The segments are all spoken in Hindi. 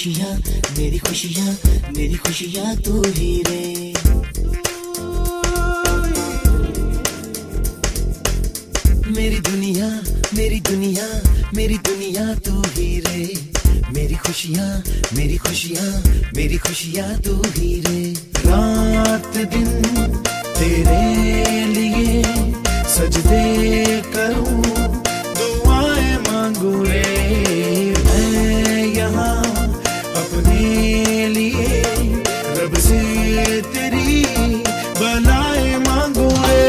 खुशियाँ मेरी खुशियाँ तू ही रे। मेरी दुनिया तू ही रे। मेरी खुशियाँ तू ही रे। रात दिन तेरे लिए सजदे करूँ दुआएं मांगू रे। मैं यहाँ अपने लिए रब से तेरी बनाए मांगू रे।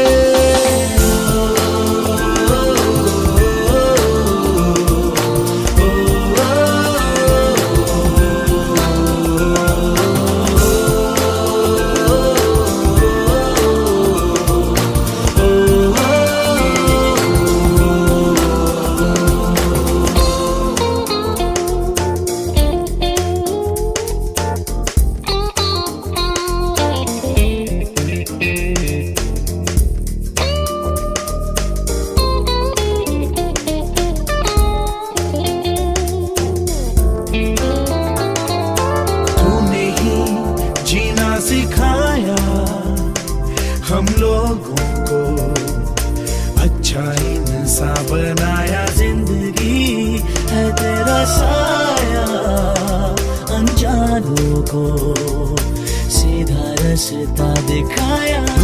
हम लोगों को अच्छा इंसान बनाया। जिंदगी है तेरा साया, अनजानों को सीधा रास्ता दिखाया।